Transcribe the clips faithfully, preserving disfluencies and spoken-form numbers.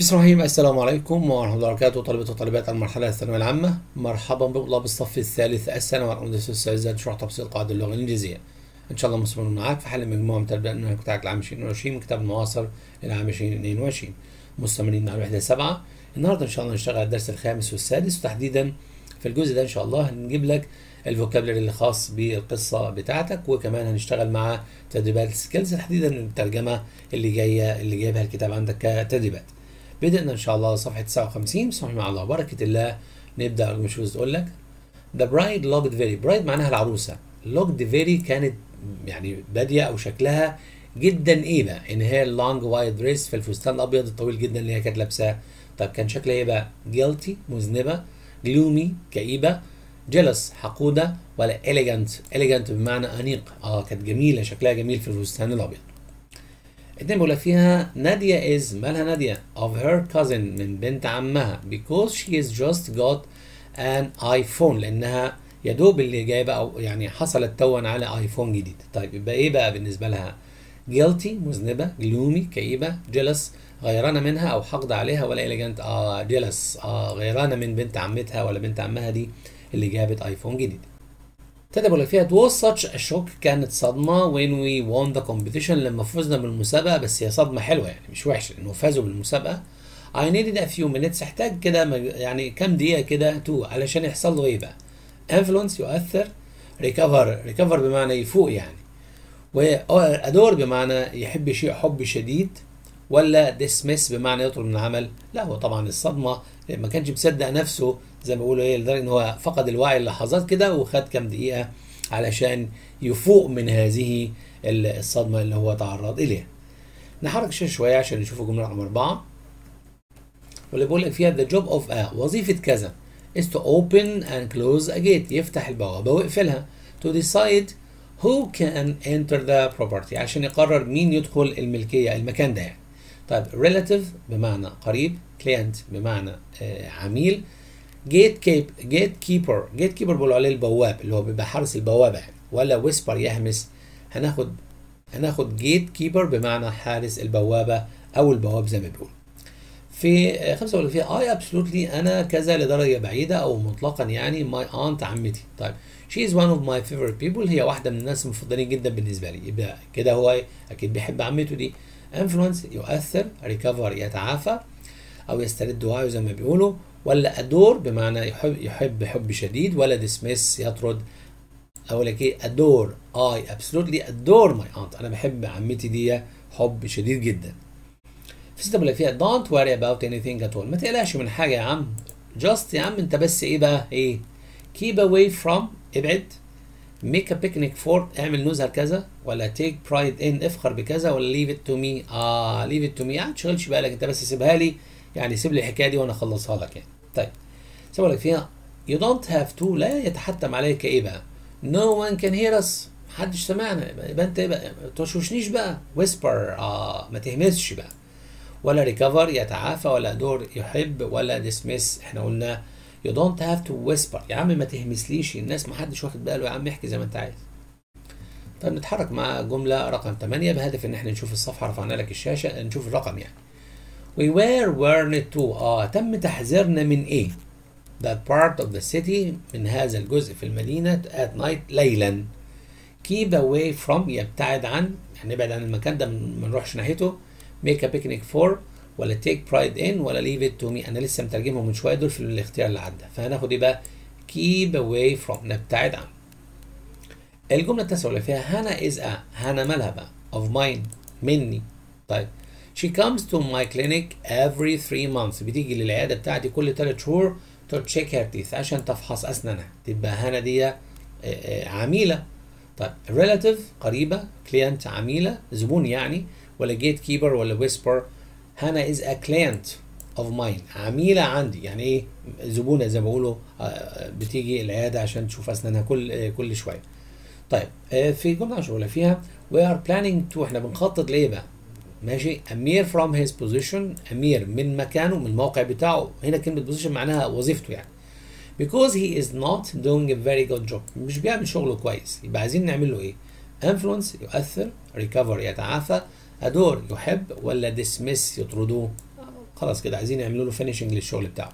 بسم الله الرحمن الرحيم. السلام عليكم ورحمة الله وبركاته طلبة وطالبات المرحلة الثانوية العامة، مرحبا بطلاب الصف الثالث الثانوي الأندرس السادسة لشرح تفصيل قواعد اللغة الإنجليزية. إن شاء الله مستمر معاك في حل مجموعة من تربية المنهج بتاعك العام ألفين واثنين وعشرين من كتاب المعاصر للعام ألفين واثنين وعشرين، مستمرين على الوحدة سبعة. النهارده إن شاء الله هنشتغل على الدرس الخامس والسادس، وتحديدا في الجزء ده إن شاء الله هنجيب لك الفوكابلري الخاص بالقصة بتاعتك، وكمان هنشتغل مع تدريبات السكيلز، تحديدا الترجمة اللي جاية اللي جايبها الكتاب عندك كتدريبات. بدأنا إن شاء الله صفحة تسعة وخمسين، بسم الله على بركة الله نبدأ. المشوز تقول لك The bride looked very، bride معناها العروسة، looked very كانت يعني بادية أو شكلها جدا إيبة، إن هي long white dress في الفستان الأبيض الطويل جدا اللي هي كانت لابساه. طب كان شكلها إيه بقى؟ guilty مذنبة، gloomy كئيبة، jealous حقودة، ولا elegant elegant بمعنى أنيق. آه كانت جميلة، شكلها جميل في الفستان الأبيض. اتنين بيقول لك فيها نادية is، مالها نادية؟ of her cousin من بنت عمها، because she is just got an iPhone لأنها يا دوب اللي جايبة أو يعني حصلت تون على آيفون جديد. طيب يبقى إيه بقى بالنسبة لها؟ guilty مذنبة، gloomy كئيبة، jealous غيرانة منها أو حقد عليها، ولا elegant؟ آه jealous آه غيرانة من بنت عمتها ولا بنت عمها دي اللي جابت آيفون جديد. تاني بقول لك فيها it was such a shock كانت صدمة when we won the competition لما فزنا بالمسابقة، بس هي صدمة حلوة يعني مش وحشة لأنه فازوا بالمسابقة. I needed a few minutes احتاج كده يعني كام دقيقة كده تو علشان يحصل له إيه بقى؟ influence يؤثر، recover recover بمعنى يفوق يعني، و adore بمعنى يحب شيء حب شديد، ولا dismiss بمعنى يطرد من العمل. لا هو طبعا الصدمة ما كانش مصدق نفسه زي ما بيقولوا ايه، لدرجه ان هو فقد الوعي للحظات كده وخد كام دقيقه علشان يفوق من هذه الصدمه اللي هو تعرض اليها. نحرك الشاشه شويه عشان نشوف الجمله رقم اربعه، واللي بيقول لك فيها ذا جوب اوف ا وظيفه كذا is to open and close a gate يفتح البوابه ويقفلها، to decide who can enter the property عشان يقرر مين يدخل الملكيه المكان ده يعني. طيب relative بمعنى قريب، client بمعنى عميل، جيت كيب جيت كيبر جيت كيبر بيقولوا عليه البواب اللي هو بيبقى حارس البوابه يعني، ولا ويسبر يهمس. هناخد هناخد جيت كيبر بمعنى حارس البوابه او البواب زي ما بيقولوا. في خمسه بيقولوا فيها اي ابسولوتلي انا كذا لدرجه بعيده او مطلقا يعني، ماي اونت عمتي. طيب شي از وان اوف ماي فيفورت بيبل هي واحده من الناس المفضلين جدا بالنسبه لي، يبقى كده هو اكيد بيحب عمته دي. انفلونس يؤثر، ريكفر يتعافى او يسترد وعيه زي ما بيقولوا، ولا ادور بمعنى يحب يحب حب شديد، ولا ديسمس يطرد. اقول لك ايه؟ ادور اي ابسولوتلي ادور ماي اونت انا بحب عمتي دي حب شديد جدا. في ستة بقول لك فيها دونت وري اباوت اني ثينج ات اول ما تقلقش من حاجه يا عم، جاست يا عم انت بس ايه بقى ايه؟ كيب اواي فروم ابعد، ميك ا بيكنيك فور اعمل نزهه كذا، ولا تيك برايد ان افخر بكذا، ولا ليف ات تو مي اه ليف ات تو مي ما تشغلش بالك انت بس سيبها لي يعني، سيب لي الحكايه دي وانا اخلصها لك يعني. طيب سيبها لك فيها يو دونت هاف تو لا يتحتم عليك ايه بقى؟ نو وان كان هير اس محدش سمعنا، يبقى انت ايه بقى؟ ما تشوشنيش بقى. ويسبر اه ما تهمسش بقى، ولا ريكفر يتعافى، ولا دور يحب، ولا ديسمس احنا قلنا يو دونت هاف تو ويسبر يا عم ما تهمسليش الناس محدش واخد باله يا عم احكي زي ما انت عايز. طيب نتحرك مع جمله رقم ثمانية بهدف ان احنا نشوف الصفحه، رفعنا لك الشاشه نشوف الرقم يعني. We were warned to آه تم تحذيرنا من إيه؟ That part of the city من هذا الجزء في المدينة at night ليلا. Keep away from يبتعد عن يعني نبعد عن المكان ده ما نروحش ناحيته. Make a picnic for ولا take pride in ولا leave it to me أنا لسه مترجمهم من شوية دول في الاختيار اللي عدى، فهناخد إيه بقى؟ Keep away from نبتعد عن. الجملة التاسعة اللي فيها هانا is a هانا مالها بقى؟ of mine مني. طيب She comes to my clinic every three months بتيجي للعيادة بتاعتي كل تلات شهور to check her teeth عشان تفحص أسنانها، تبقى هنا دي عميلة. طيب relative قريبة، client عميلة زبون يعني، ولا gatekeeper ولا whisper هنا is a client of mine عميلة عندي يعني إيه زبونة زي ما بقولوا بتيجي العيادة عشان تشوف أسنانها كل كل شوية. طيب في جملة شغلة فيها we are planning to إحنا بنخطط ليه بقى؟ ماشي امير from his position امير من مكانه من الموقع بتاعه، هنا كلمه position معناها وظيفته يعني. because he is not doing a very good job مش بيعمل شغله كويس، يبقى عايزين نعمل له ايه؟ influence يؤثر، recover يتعافى، adore يحب، ولا dismiss يطردوه خلاص كده عايزين يعملوا له فينيشنج للشغل بتاعه.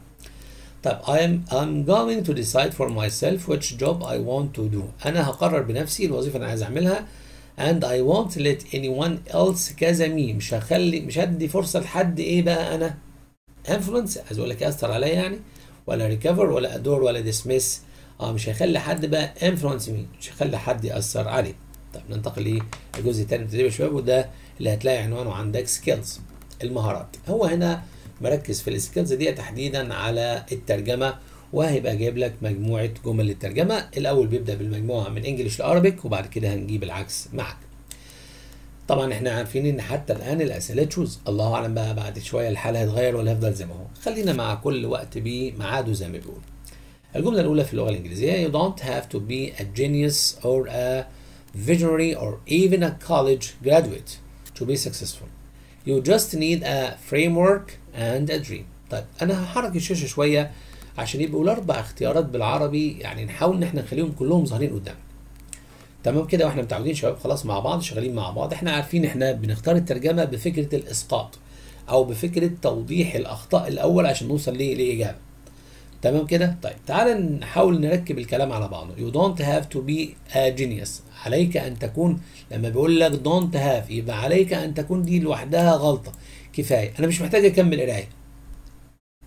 طب I'm I'm going to decide for myself which job I want to do. أنا هقرر بنفسي الوظيفة أنا عايز أعملها. And I won't let anyone else كذا مي. مش هخلي مش هدي فرصة لحد إيه بقى أنا؟ influence عايز أقول لك يأثر عليا يعني، ولا recover ولا adore ولا dismiss. أه مش هخلي حد بقى influence مي، مش هخلي حد يأثر عليه. طب ننتقل للجزء الثاني من تدريب الشباب، وده اللي هتلاقي عنوانه عندك سكيلز المهارات. هو هنا مركز في السكيلز دي تحديدا على الترجمه، وهيبقى جايب لك مجموعه جمل للترجمه. الاول بيبدا بالمجموعه من انجلش لارابيك، وبعد كده هنجيب العكس معاك. طبعا احنا عارفين ان حتى الان الاسئله تشوز، الله اعلم بقى بعد شويه الحال هيتغير ولا هيفضل زي ما هو. خلينا مع كل وقت بميعاده زي ما بيقول. الجمله الاولى في اللغه الانجليزيه you don't have to be a genius or a visionary or even a college graduate to be successful. You just need a framework and a dream. طيب أنا هحرك الشاشة شوية عشان يبقوا الأربع اختيارات بالعربي، يعني نحاول إن احنا نخليهم كلهم ظاهرين قدامنا. تمام كده، واحنا متعودين شباب خلاص مع بعض شغالين مع بعض، احنا عارفين احنا بنختار الترجمة بفكرة الإسقاط أو بفكرة توضيح الأخطاء الأول عشان نوصل ليه لإجابة. تمام كده؟ طيب تعال نحاول نركب الكلام على بعضه. You don't have to be a genius. عليك أن تكون، لما بيقول لك don't have يبقى عليك أن تكون، دي لوحدها غلطة كفاية. أنا مش محتاج أكمل قراية.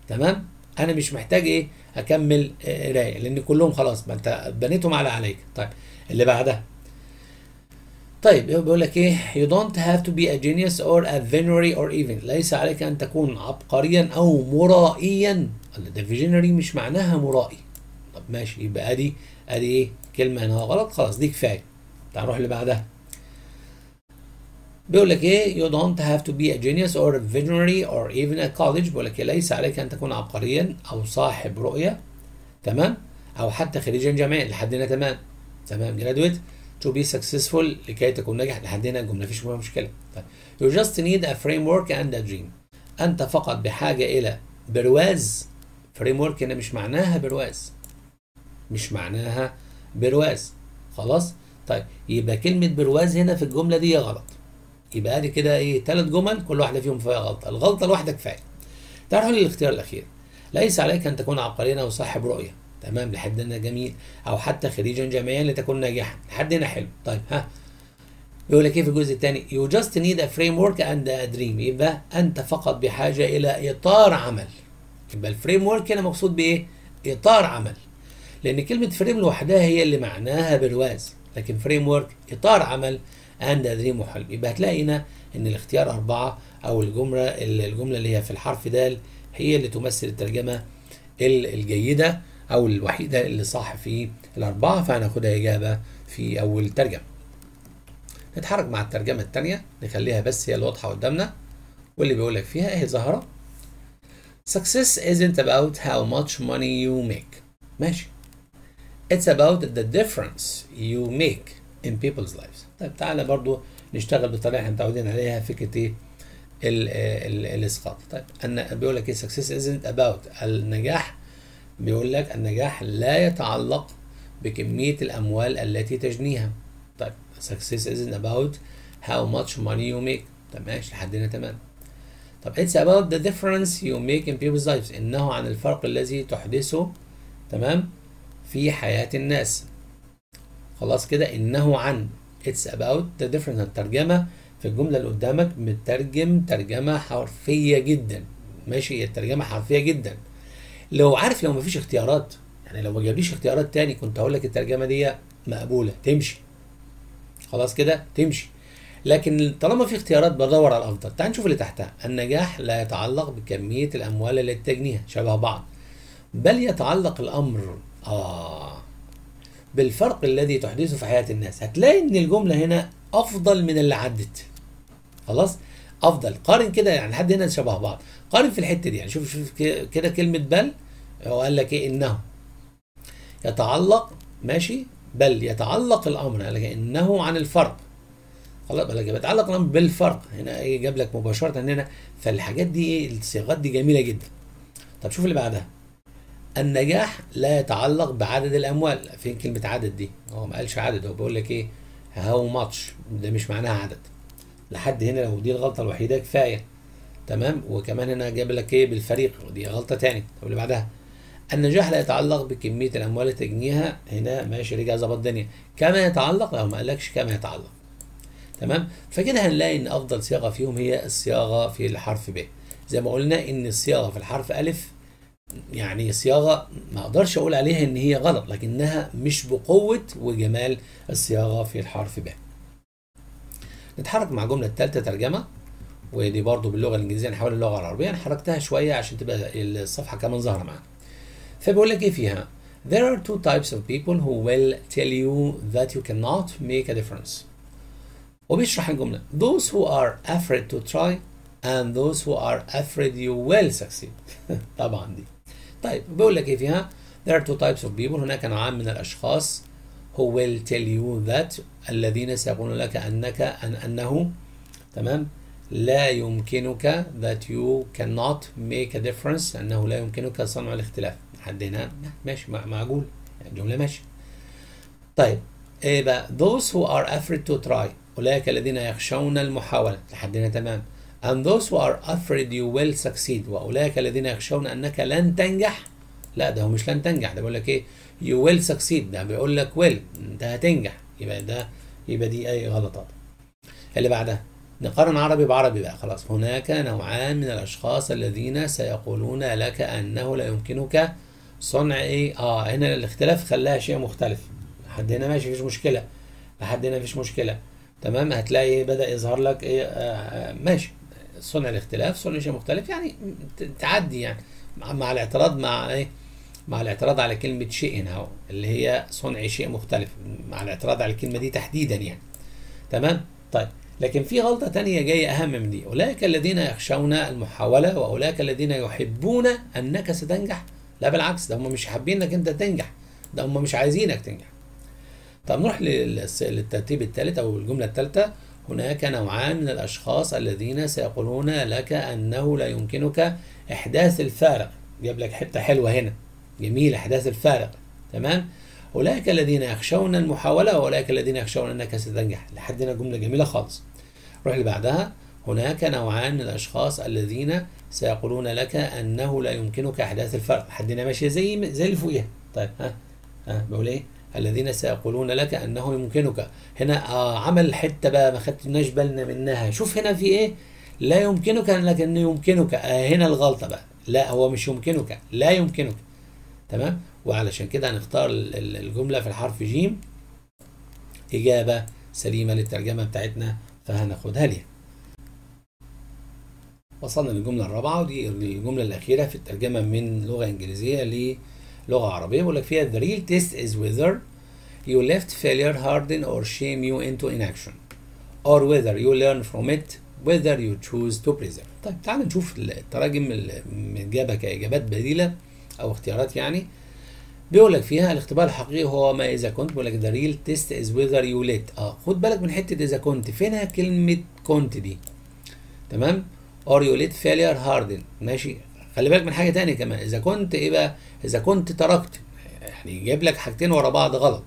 تمام؟ أنا مش محتاج إيه؟ أكمل قراية، لأن كلهم خلاص ما أنت بنيتهم على عليك. طيب اللي بعدها. طيب بيقول لك إيه؟ You don't have to be a genius or a visionary or even. ليس عليك أن تكون عبقريا أو مرائيا. ده فيجنري مش معناها مرائي. طب ماشي، يبقى ادي ادي ايه كلمه هنا غلط، خلاص دي كفايه. تعال نروح اللي بعدها. بيقول لك ايه you don't have to be a genius or a visionary or even a college. بيقول لك ليس عليك ان تكون عبقريا او صاحب رؤيه، تمام، او حتى خريجا جامعي، لحد هنا تمام تمام graduate to be successful لكي تكون ناجح، لحد هنا الجمله مفيش فيها مشكله. طيب you just need a framework and a dream. انت فقط بحاجه الى برواز. فريم ورك هنا مش معناها برواز، مش معناها برواز خلاص. طيب يبقى كلمه برواز هنا في الجمله دي غلط. يبقى ادي كده ايه ثلاث جمل كل واحده فيهم فيها غلطه، الغلطه الواحده كفايه. تعالوا للاختيار الاخير. ليس عليك ان تكون عبقريا او صاحب رؤيه، تمام، لحد هنا جميل، او حتى خريجا جامعيا لتكون ناجحا، لحد هنا حلو. طيب ها يقول لك ايه في الجزء الثاني يو جاست نيد ا فريم ورك اند ا دريم. يبقى انت فقط بحاجه الى اطار عمل. يبقى الفريم ورك هنا مقصود بايه؟ اطار عمل. لان كلمه فريم لوحدها هي اللي معناها برواز، لكن فريم ورك اطار عمل اند دريم وحلم. يبقى هتلاقي هنا ان الاختيار اربعه او الجمله الجمله اللي هي في الحرف د هي اللي تمثل الترجمه الجيده او الوحيده اللي صح في الاربعه، فهناخدها اجابه في اول ترجمه. نتحرك مع الترجمه الثانيه، نخليها بس هي الواضحه قدامنا واللي بيقول لك فيها ايه ظاهره. Success isn't about how much money you make. ماشي. It's about the difference you make in people's lives. طيب تعالى برضو نشتغل بطريقة احنا متعودين عليها، فكرة ايه؟ الإسقاط. طيب أن بيقول لك ايه Success isn't about. النجاح بيقول لك النجاح لا يتعلق بكمية الأموال التي تجنيها. طيب Success isn't about how much money you make. طيب ماشي لحد هنا تمام. طب it's about the difference you make in people's lives. إنه عن الفرق الذي تحدثه، تمام، في حياة الناس. خلاص كده، إنه عن it's about the difference. الترجمة في الجملة اللي قدامك مترجم ترجمة حرفية جدا. ماشي، الترجمة حرفية جدا. لو عارف لو مفيش اختيارات، يعني لو ما جابليش اختيارات تاني كنت هقول لك الترجمة دي مقبولة تمشي. خلاص كده تمشي، لكن طالما في اختيارات بدور على الافضل. تعال نشوف اللي تحتها. النجاح لا يتعلق بكميه الاموال التي تجنيها، شبه بعض، بل يتعلق الامر اه بالفرق الذي تحدثه في حياه الناس. هتلاقي ان الجمله هنا افضل من اللي عدت. خلاص افضل، قارن كده يعني لحد هنا شبه بعض، قارن في الحته دي يعني. شوف شوف كده كلمه بل، هو قال لك ايه انه يتعلق، ماشي، بل يتعلق الامر، قال لك انه عن الفرق. خلاص بقى بتعلق بالفرق، هنا ايه جاب لك مباشره هنا. فالحاجات دي ايه الصيغات دي جميله جدا. طب شوف اللي بعدها. النجاح لا يتعلق بعدد الاموال. فين كلمه عدد دي؟ هو ما قالش عدد، هو بيقول لك ايه هاو ماتش، ده مش معناها عدد. لحد هنا لو دي الغلطه الوحيده كفايه. تمام. وكمان هنا جاب لك ايه بالفريق، ودي غلطه تاني. طب اللي بعدها النجاح لا يتعلق بكميه الاموال اللي تجنيها. هنا ماشي رجع ظبط الدنيا. كما يتعلق لو ما قالكش كما يتعلق، تمام. فكده هنلاقي ان افضل صياغه فيهم هي الصياغه في الحرف ب. زي ما قلنا ان الصياغه في الحرف ا يعني صياغه ما اقدرش اقول عليها ان هي غلط، لكنها مش بقوه وجمال الصياغه في الحرف ب. نتحرك مع الجمله الثالثه ترجمه، ودي برضو باللغه الانجليزيه هنحولها للغه العربيه. انا حركتها شويه عشان تبقى الصفحه كمان ظاهره معانا. فبيقول لك ايه فيها؟ There are two types of people who will tell you that you cannot make a difference. وبيشرح الجمله those who are afraid to try and those who are afraid you will succeed. طبعا دي. طيب بيقول لك ايه فيها؟ There are two types of people. هناك نوعان من الاشخاص who will tell you that الذين سيقولون لك انك ان انه تمام لا يمكنك that you cannot make a difference أنه لا يمكنك صنع الاختلاف. لحد هنا ماشي معقول الجملة ماشي. طيب إيه بقى those who are afraid to try أولئك الذين يخشون المحاولة. لحد هنا تمام. and those who are afraid you will succeed وأولئك الذين يخشون أنك لن تنجح. لا ده هو مش لن تنجح، ده بيقول لك إيه you will succeed، ده بيقول لك will أنت هتنجح. يبقى ده يبقى دي أي غلطات. اللي بعدها نقارن عربي بعربي بقى خلاص. هناك نوعان من الاشخاص الذين سيقولون لك انه لا يمكنك صنع ايه اه هنا الاختلاف خلاها شيء مختلف. لحد هنا ماشي مفيش مشكله، لحد هنا مفيش مشكله تمام. هتلاقي بدا يظهر لك ايه آه ماشي صنع الاختلاف صنع شيء مختلف يعني تعدي يعني مع الاعتراض مع ايه مع الاعتراض على كلمه شيء هنا اهو اللي هي صنع شيء مختلف مع الاعتراض على الكلمه دي تحديدا يعني تمام. طيب لكن في غلطة تانية جاية أهم من دي. أولئك الذين يخشون المحاولة وأولئك الذين يحبون أنك ستنجح. لا بالعكس، ده هم مش حابينك أنت تنجح، ده هم مش عايزينك تنجح. طب نروح للترتيب الثالث أو الجملة الثالثة. هناك نوعان من الأشخاص الذين سيقولون لك أنه لا يمكنك إحداث الفارق. جاب لك حتة حلوة هنا جميل، إحداث الفارق تمام. أولئك الذين يخشون المحاولة وأولئك الذين يخشون أنك ستنجح. لحد هنا جملة جميلة خالص. روح اللي بعدها. هناك نوعان من الاشخاص الذين سيقولون لك انه لا يمكنك احداث الفرق. لحد هنا ماشيه زي زي اللي فوقيها. طيب ها ها بقول ايه؟ الذين سيقولون لك انه يمكنك. هنا آه عمل حته بقى ما خدتناش بالنا منها. شوف هنا في ايه؟ لا يمكنك لكن يمكنك. آه هنا الغلطه بقى. لا هو مش يمكنك، لا يمكنك. تمام؟ وعلشان كده هنختار الجمله في الحرف جيم اجابه سليمه للترجمه بتاعتنا. فهناخدها ليه. وصلنا للجمله الرابعه، ودي الجمله الاخيره في الترجمه من لغه انجليزيه للغه العربيه. بقول لك فيها the real test is whether you left failure harden or shame you into inaction or whether you learn from it whether you choose to preserve. طيب تعال نشوف التراجم المتجابه كاجابات بديله او اختيارات يعني. بيقول لك فيها الاختبار الحقيقي هو ما اذا كنت. بيقول لك ذا ريل تيست از ويذر يو ليت. اه خد بالك من حته اذا كنت، فينها كلمه كنت دي تمام. اور يو ليت فيلير هاردن ماشي. خلي بالك من حاجه ثانيه كمان، اذا كنت ايه بقى؟ اذا كنت تركت يعني جايب لك حاجتين ورا بعض غلط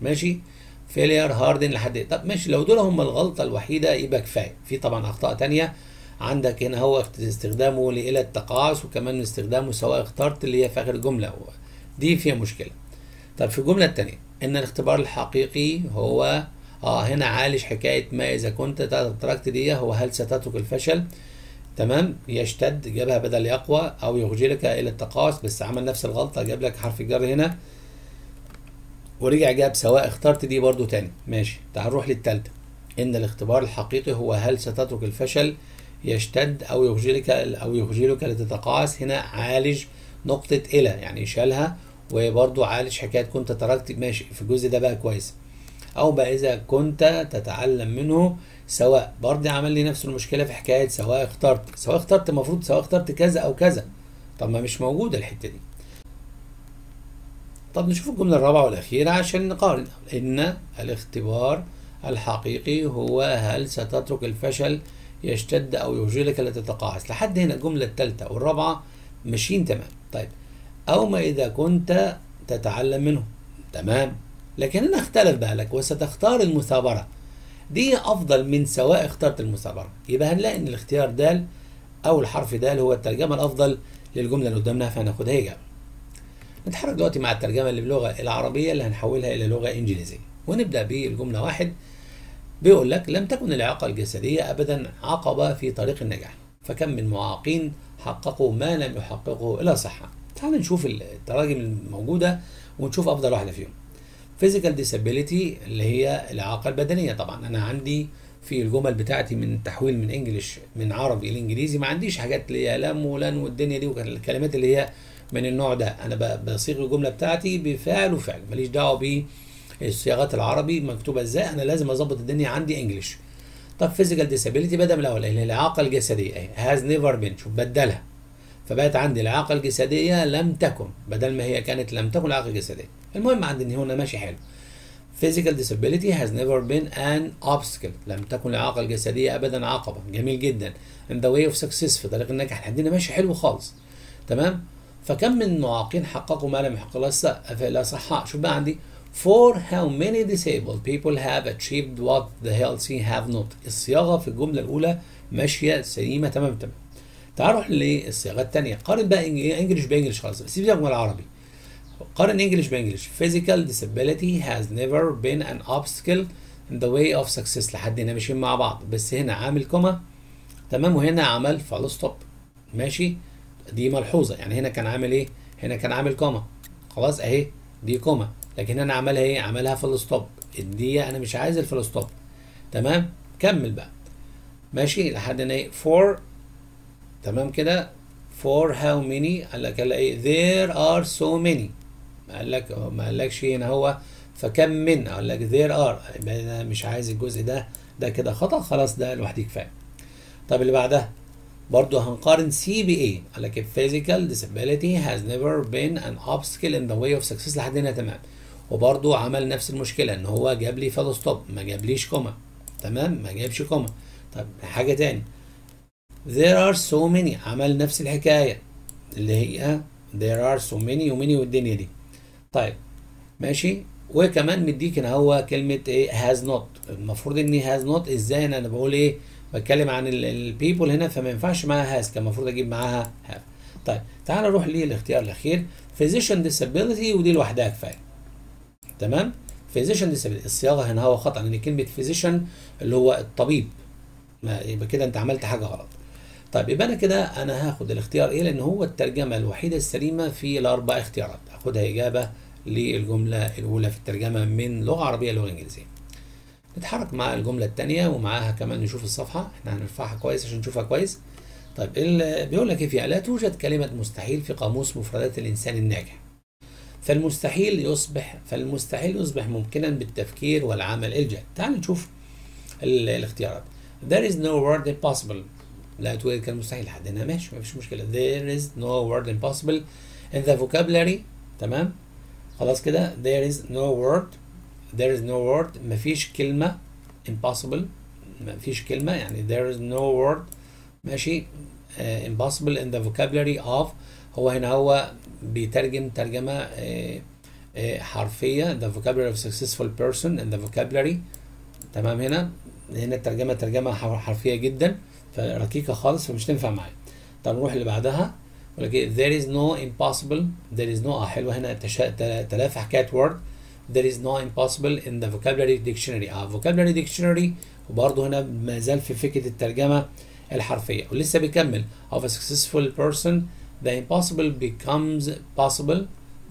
ماشي. فيلير هاردن لحد طب ماشي. لو دول هم الغلطه الوحيده يبقى كفايه. في طبعا اخطاء ثانيه عندك هنا هو استخدامه الى التقاعس، وكمان استخدامه سواء اخترت اللي هي في اخر جمله دي فيها مشكلة. طب في الجملة التانية إن الاختبار الحقيقي هو آه هنا عالج حكاية ما إذا كنت تركت دي هو هل ستترك الفشل تمام. يشتد جابها بدل يقوى أو يخجلك إلى التقاعس، بس عمل نفس الغلطة جاب لك حرف الجر هنا ورجع جاب سواء اخترت دي برضو تاني ماشي. تعال نروح للتالتة. إن الاختبار الحقيقي هو هل ستترك الفشل يشتد أو يخجلك أو يخجلك لتتقاعس. هنا عالج نقطة إلى يعني شالها، وبرضو عالج حكاية كنت تركت ماشي في الجزء ده بقى كويس. أو بقى إذا كنت تتعلم منه سواء برضه عمل لي نفس المشكلة في حكاية سواء اخترت. سواء اخترت المفروض سواء اخترت كذا أو كذا. طب ما مش موجودة الحتة دي. طب نشوف الجملة الرابعة والأخيرة عشان نقارن. إن الاختبار الحقيقي هو هل ستترك الفشل يشتد أو يخجلك لتتقاعس. لحد هنا الجملة الثالثة والرابعة ماشيين تمام. طيب او ما اذا كنت تتعلم منه تمام. لكن انا اختلف بالك وستختار المثابره. دي افضل من سواء اخترت المثابره. يبقى هنلاقي ان الاختيار د أو الحرف د اللي هو الترجمة الأفضل للجملة اللي قدامنا، فهناخدها إجابة. نتحرك دلوقتي مع الترجمة اللي باللغة العربية اللي هنحولها إلى لغة إنجليزية، ونبدأ بالجملة واحد. بيقول لك لم تكن الإعاقة الجسدية أبدا عقبة في طريق النجاح، فكم من معاقين حققوا ما لم يحققه إلا صحة. تعال نشوف التراجم الموجودة ونشوف أفضل واحدة فيهم. Physical Disability اللي هي الإعاقة البدنية. طبعا أنا عندي في الجمل بتاعتي من تحويل من انجلش من عربي لانجليزي ما عنديش حاجات اللي هي لم ولن والدنيا دي والكلمات اللي هي من النوع ده. انا بصيغ الجمله بتاعتي بفعل وفعل، ماليش دعوه بالصياغات العربي مكتوبه ازاي، انا لازم اظبط الدنيا عندي انجلش. طب فيزيكال ديسابيليتي بدل من الاول اللي هي الاعاقه الجسديه اهي، هاز نيفر بين، شوف بدلها، فبقت عندي الاعاقه الجسديه لم تكن بدل ما هي كانت لم تكن الاعاقه الجسديه. المهم عندي ان هنا ماشي حلو. Physical disability has never been an obstacle. لم تكن الإعاقة الجسدية أبدا عقبة. جميل جدا. In the way of success في طريق النجاح. احنا عندنا ماشي حلو خالص. تمام؟ فكم من معاقين حققوا ما لم يحققوا لا صحة. شوف بقى عندي for how many disabled people have achieved what the healthy have not. الصياغة في الجملة الأولى ماشية سليمة تمام تمام. تعال نروح للصياغة الثانية. قارن بقى انجلش بانجلش خالص. سيب الجملة العربي. قارن انجلش بانجلش. Physical disability has never been an obstacle in the way of success. لحد هنا ماشيين مع بعض، بس هنا عامل كوما تمام، وهنا عمل فول ستوب. ماشي، دي ملحوظه، يعني هنا كان عامل ايه؟ هنا كان عامل كوما، خلاص اهي دي كوما، لكن هنا عملها ايه؟ عملها فول ستوب. الدي انا مش عايز الفول ستوب. تمام، كمل بقى ماشي لحد هنا ايه؟ for تمام كده. for how many قال لك ايه؟ there are so many. ما قال لك ما قالكش هنا هو فكم من، قال لك there are، يبقى انا مش عايز الجزء ده، ده كده خطأ، خلاص ده لوحده كفايه. طب اللي بعدها برضه هنقارن سي بي ايه، قال لك physical disability has never been an obstacle in the way of success لحد هنا تمام، وبرضه عمل نفس المشكله ان هو جاب لي فول ستوب، ما جابليش كوما، تمام، ما جابش كوما. طب حاجه تاني there are so many، عمل نفس الحكايه اللي هي there are so many ومني والدنيا دي. طيب ماشي، وكمان مديك هنا هو كلمه ايه؟ هاز نوت. المفروض ان هاز نوت ازاي؟ انا بقول ايه؟ بتكلم عن البيبول هنا، فما ينفعش معاها هاز، كان المفروض اجيب معاها هاف. طيب تعال نروح للاختيار الاخير فيزيشن ديسابيلتي، ودي لوحدها كفايه. تمام، فيزيشن ديسابيلتي الصياغه هنا هو خطا، لان كلمه فيزيشن اللي هو الطبيب، ما يبقى كده انت عملت حاجه غلط. طيب يبقى انا كده انا هاخد الاختيار ايه، لان هو الترجمه الوحيده السليمه في الاربع اختيارات، هاخدها اجابه للجملة الأولى في الترجمة من لغة عربية لغة إنجليزية. نتحرك مع الجملة الثانية ومعاها كمان نشوف الصفحة، إحنا هنرفعها كويس عشان نشوفها كويس. طيب بيقول لك إيه فيها؟ لا توجد كلمة مستحيل في قاموس مفردات الإنسان الناجح. فالمستحيل يصبح فالمستحيل يصبح ممكنا بالتفكير والعمل الجاد. تعال نشوف الاختيارات. There is no word impossible. لا توجد كلمة مستحيل، لحد هنا ماشي مفيش مشكلة. There is no word impossible in the vocabulary. تمام؟ خلاص كده there is no word there is no word مفيش كلمة impossible، مفيش كلمة، يعني there is no word ماشي uh, impossible in the vocabulary of. هو هنا هو بيترجم ترجمة uh, uh, حرفية the vocabulary of successful person in the vocabulary. تمام، هنا هنا الترجمة ترجمة حرفية جدا فرقيقة خالص، فمش تنفع معايا. طب نروح اللي بعدها، ولكن there is no impossible there is no اه حلوه هنا تلافح حكايه word there is no impossible in the vocabulary dictionary اه vocabulary dictionary، وبرضه هنا ما زال في فكره الترجمه الحرفيه ولسه بيكمل of a successful person the impossible becomes possible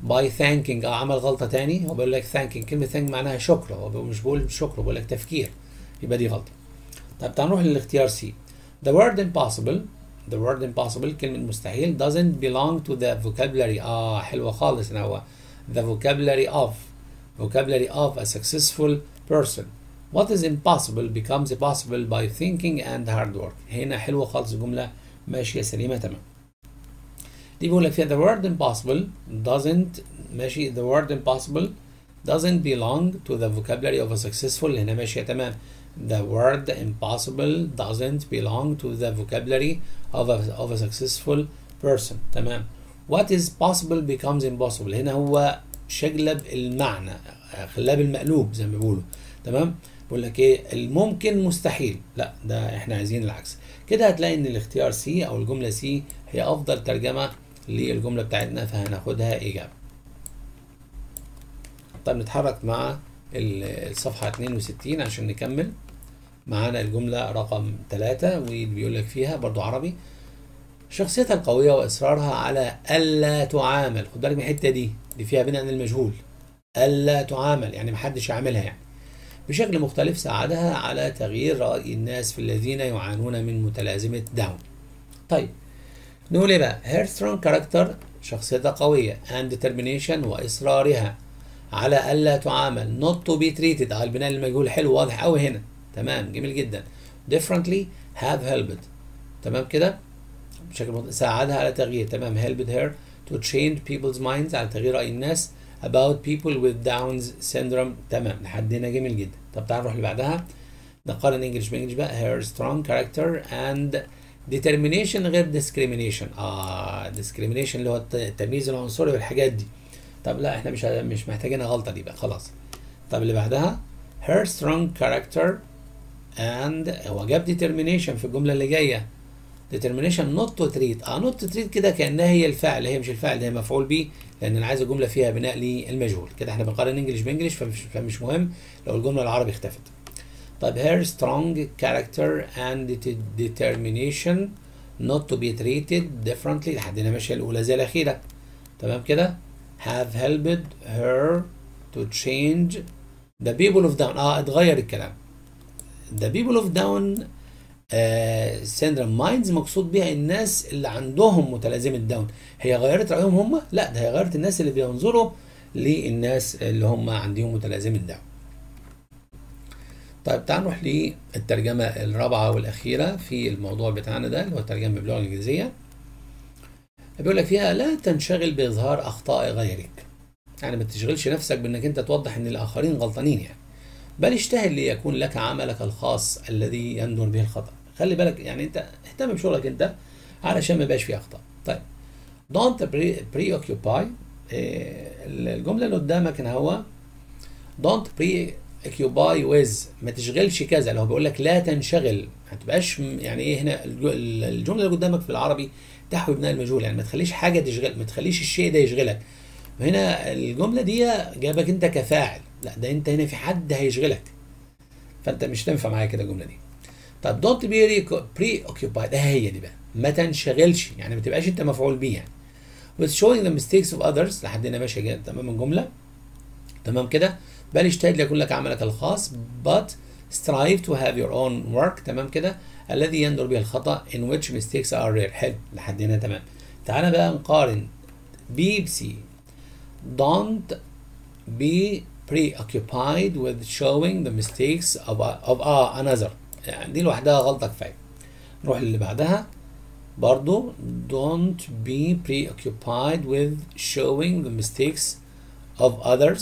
by thanking. اه عمل غلطه تاني، هو بيقول لك thanking، كلمه thank معناها شكر، هو مش بيقول شكر، بيقول لك تفكير، يبقى دي غلطه. طب تعال نروح للاختيار سي. the word impossible The word impossible كلمة مستحيل doesn't belong to the vocabulary آه حلوة خالص، هنا هو the vocabulary of vocabulary of a successful person. What is impossible becomes possible by thinking and hard work. هنا حلوة خالص، جملة ماشية سليمة تمام. دي بيقول لك فيها the word impossible doesn't ماشي the word impossible doesn't belong to the vocabulary of a successful. هنا ماشية تمام. The word impossible doesn't belong to the vocabulary of a, of a successful person. تمام. What is possible becomes impossible. هنا هو شجلب المعنى، خلاب المقلوب زي ما بيقولوا. تمام. بقول لك ايه الممكن مستحيل، لا ده احنا عايزين العكس. كده هتلاقي ان الاختيار سي او الجمله سي هي افضل ترجمه للجمله بتاعتنا، فهناخدها اجابه. طب نتحرك مع الصفحه اتنين وستين عشان نكمل معانا الجمله رقم ثلاثة، واللي بيقول لك فيها برضو عربي شخصيتها القويه واصرارها على الا تعامل. خد بالك من الحته دي دي فيها بناء المجهول، الا تعامل يعني محدش يعاملها يعني بشكل مختلف. ساعدها على تغيير رأي الناس في الذين يعانون من متلازمة داون. طيب نقول ايه بقى؟ her strong character شخصيتها قوية and determination وإصرارها على ألا تعامل not to be treated. على البناء المجهول حلو واضح أوي هنا، تمام جميل جدا. differently have helped، تمام كده بشكل ساعدها على تغيير، تمام helped her to change people's minds على تغيير رأي الناس about people with Down's syndrome. تمام لحد هنا جميل جدا. طب تعال نروح اللي بعدها، نقارن انجلش بانجلش بقى. her strong character and determination غير discrimination. اه discrimination اللي هو التمييز العنصري والحاجات دي. طب لا احنا مش مش محتاجين غلطه دي بقى خلاص. طب اللي بعدها her strong character and هو جاب determination في الجمله اللي جايه، determination not to treat. اه not to treat كده كانها هي الفعل، هي مش الفعل ده هي مفعول به، لان انا عايز الجمله فيها بناء للمجهول. كده احنا بنقارن انجلش بانجلش فمش, فمش مهم لو الجمله العربي اختفت. طيب her strong character and determination not to be treated differently لحد هنا ماشيه الاولى زي الاخيره، تمام كده. have helped her to change the people of down. اه اتغير الكلام، the people of down سيندروم مايندز مقصود بيها الناس اللي عندهم متلازمه داون. هي غيرت رايهم هم؟ لا ده هي غيرت الناس اللي بينظروا للناس اللي هم عندهم متلازمه داون. طيب تعال نروح للترجمه الرابعه والاخيره في الموضوع بتاعنا ده، اللي هو الترجمه باللغه الانجليزيه. بيقول لك فيها لا تنشغل باظهار اخطاء غيرك، يعني ما تشغلش نفسك بانك انت توضح ان الاخرين غلطانين يعني، بل اجتهد ليكون لك عملك الخاص الذي يندر به الخطأ. خلي بالك يعني انت اهتم بشغلك انت علشان ما يبقاش فيه اخطاء. طيب don't preoccupy الجمله اللي قدامك ان هو don't preoccupy with ما تشغلش كذا، اللي هو بيقول لك لا تنشغل ما تبقاش يعني ايه. هنا الجمله اللي قدامك في العربي تحوي بناء المجهول، يعني ما تخليش حاجه تشغل، ما تخليش الشيء ده يشغلك. هنا الجمله دي جابك انت كفاعل، لا ده انت هنا في حد هيشغلك، فانت مش تنفع معايا كده الجمله دي. طب don't be preoccupied اهي هي دي بقى، ما تنشغلش يعني ما تبقاش انت مفعول بيه يعني. with showing the mistakes of others لحد هنا ماشيه جدا تمام الجمله، تمام كده. بل اجتهد ليكون لك عملك الخاص but strive to have your own work، تمام كده، الذي يندر به الخطا in which mistakes are rare. حلو لحد هنا تمام. تعالى بقى نقارن بيبسي don't be preoccupied with showing the mistakes of of آه another، يعني دي لوحدها غلطة كفاية. نروح للي بعدها برضو don't be preoccupied with showing the mistakes of others،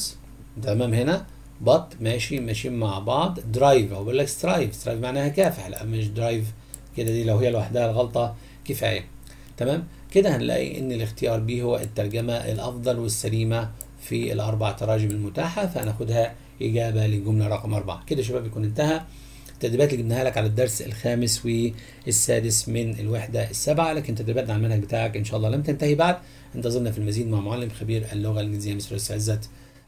تمام هنا but ماشي ماشيين مع بعض. drive هو بيقول لك strive، strive معناها كافح، لا مش drive كده، دي لو هي لوحدها الغلطة كفاية، تمام كده. هنلاقي ان الاختيار بي هو الترجمة الافضل والسليمة في الاربع تراجم المتاحه، فهناخدها اجابه للجمله رقم اربعه. كده يا شباب يكون انتهى التدريبات اللي جبناها لك على الدرس الخامس والسادس من الوحده السابعه، لكن تدريباتنا على المنهج بتاعك ان شاء الله لم تنتهي بعد. انتظرنا في المزيد مع معلم خبير اللغه الانجليزيه مستر عزت.